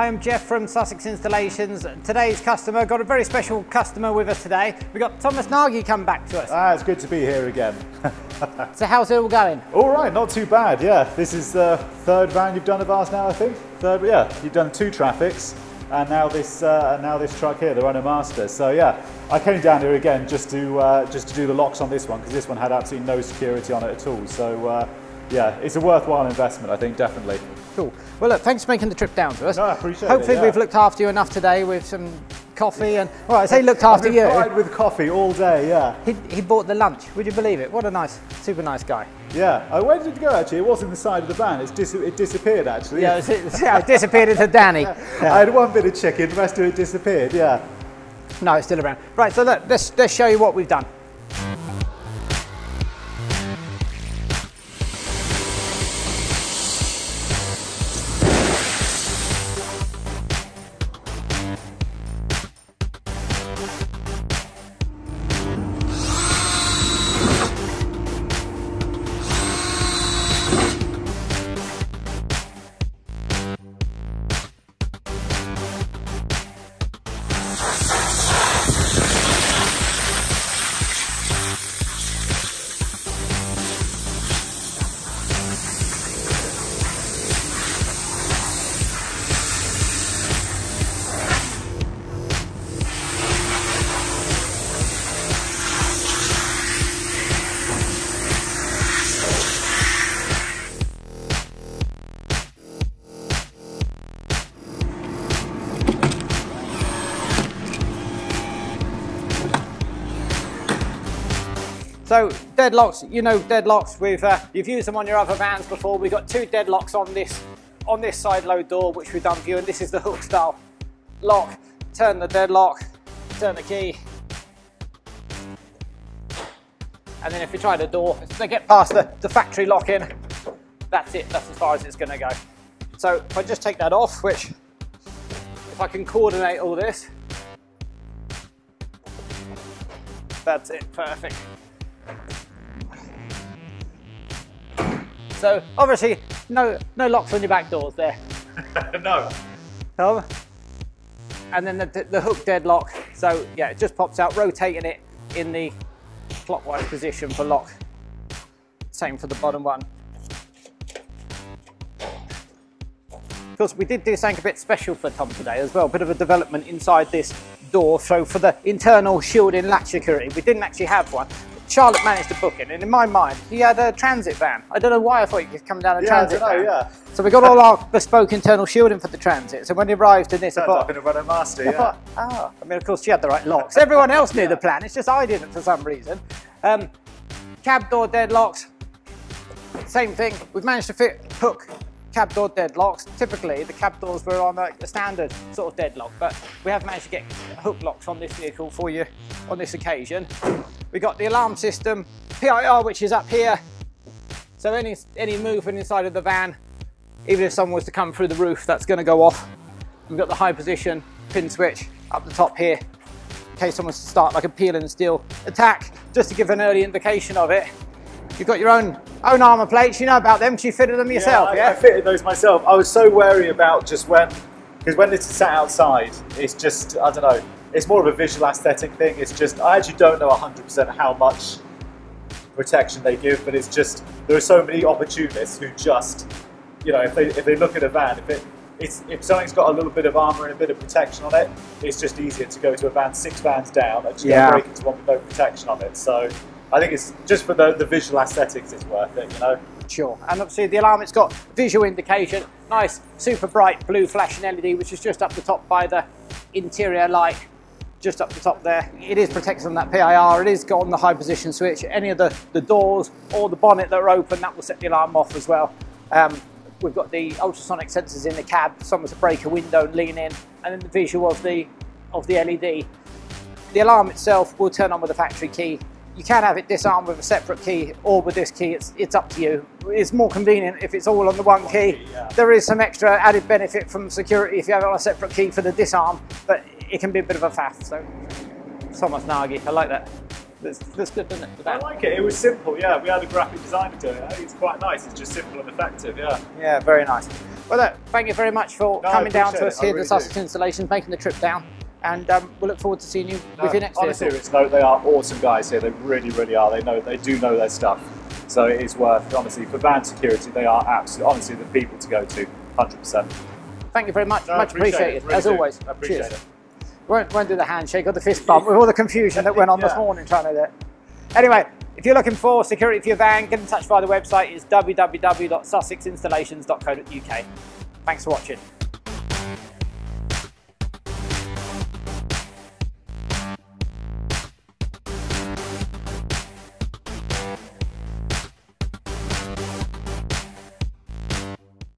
Hi, I'm Jeff from Sussex Installations. Today's customer, got a very special customer with us today. We've got Thomas Nagy come back to us. Ah, it's good to be here again. So how's it all going? All right, not too bad, yeah. This is the third van you've done of ours now, I think. Third, yeah, you've done two traffics and now this truck here, the Renault Master. So yeah, I came down here again just to do the locks on this one, because this one had absolutely no security on it at all. So yeah, it's a worthwhile investment, I think, definitely. Cool. Well, look, thanks for making the trip down to us. No, I appreciate it. Hopefully we've looked after you enough today with some coffee and... Well, I say looked after you. I've been with coffee all day, yeah. He bought the lunch, would you believe it? What a nice, super nice guy. Yeah. Oh, where did it go, actually? It wasn't the side of the van. It disappeared, actually. Yeah, it disappeared into Danny. Yeah. I had one bit of chicken, the rest of it disappeared, yeah. No, it's still around. Right, so look, let's show you what we've done. So deadlocks, you know deadlocks. You've used them on your other vans before. We've got two deadlocks on this side load door, which we've done for you. And this is the hook style lock. Turn the deadlock, turn the key, and then if you try the door, if they get past the factory lock in, that's it. That's as far as it's going to go. So if I just take that off, which if I can coordinate all this, that's it. Perfect. So obviously no locks on your back doors there. No. And then the hook deadlock. So yeah, it just pops out, rotating it in the clockwise position for lock. Same for the bottom one. Of course, we did do something a bit special for Tom today as well. A bit of a development inside this door. So for the internal shielding latch security, we didn't actually have one. Charlotte managed to book it, and in my mind, he had a transit van. I don't know why I thought he could come down a transit van. Yeah. So we got all our bespoke internal shielding for the transit. So when he arrived in this, I thought, I mean, of course, she had the right locks. Everyone else knew the plan. It's just I didn't for some reason. Cab door deadlocks, same thing. We've managed to fit hook cab door deadlocks. Typically, the cab doors were on a standard sort of deadlock, but we have managed to get hook locks on this vehicle for you on this occasion. We got the alarm system, PIR, which is up here. So any movement inside of the van, even if someone was to come through the roof, that's going to go off. We've got the high position pin switch up the top here, in case someone wants to start like a peel and steal attack, just to give an early indication of it. You've got your own armour plates. You know about them, because you fitted them yourself, yeah? I fitted those myself. I was so wary about just because when this is sat outside, it's just, I don't know, it's more of a visual aesthetic thing. It's just, I actually don't know 100% how much protection they give, but it's just, there are so many opportunists who just, you know, if they look at a van, if something's got a little bit of armour and a bit of protection on it, it's just easier to go to a van 6 vans down and just break into one with no protection on it. So I think it's just for the visual aesthetics, it's worth it, you know? Sure. And obviously the alarm, it's got visual indication, nice super bright blue flashing LED, which is just up the top by the interior light. Just up the top there. It is protected on that PIR, it is got on the high position switch. Any of the doors or the bonnet that are open, that will set the alarm off as well. We've got the ultrasonic sensors in the cab, someone's to break a window and lean in, and then the visual of the LED. The alarm itself will turn on with a factory key. You can have it disarmed with a separate key or with this key, it's up to you. It's more convenient if it's all on the one key. Yeah. There is some extra added benefit from security if you have it on a separate key for the disarm, but it can be a bit of a faff. So, Thomas Nagy, I like that. That's good, doesn't it? I like it. It was simple, yeah. We had a graphic designer do it. It's quite nice. It's just simple and effective, yeah. Yeah, very nice. Well, look, thank you very much for coming down to us here at the Sussex Installations, making the trip down, and we'll look forward to seeing you with your next series. No, they are awesome guys here. They really, really are. They do know their stuff. So it is worth, honestly, for van security, they are absolutely, honestly, the people to go to, 100%. Thank you very much. Much appreciated, as always. I appreciate it. Won't do the handshake or the fist bump with all the confusion that went on this morning trying to do it. Anyway, if you're looking for security for your van, get in touch via the website. It's www.sussexinstallations.co.uk. Thanks for watching.